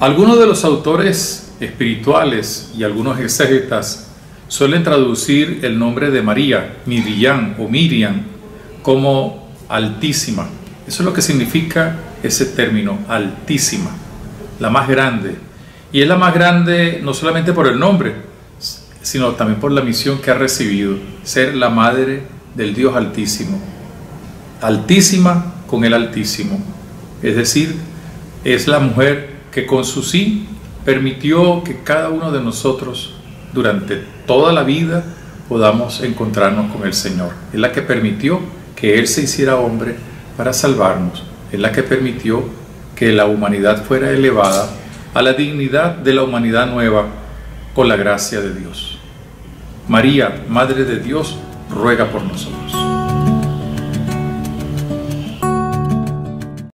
Algunos de los autores espirituales y algunos exégetas suelen traducir el nombre de María, Miriam o Miriam, como Altísima. Eso es lo que significa ese término, Altísima, la más grande. Y es la más grande no solamente por el nombre, sino también por la misión que ha recibido, ser la Madre del Dios Altísimo. Altísima con el Altísimo, es decir, es la mujer que con su sí permitió que cada uno de nosotros durante toda la vida podamos encontrarnos con el Señor. Es la que permitió que Él se hiciera hombre para salvarnos, es la que permitió que la humanidad fuera elevada a la dignidad de la humanidad nueva con la gracia de Dios. María, Madre de Dios, ruega por nosotros.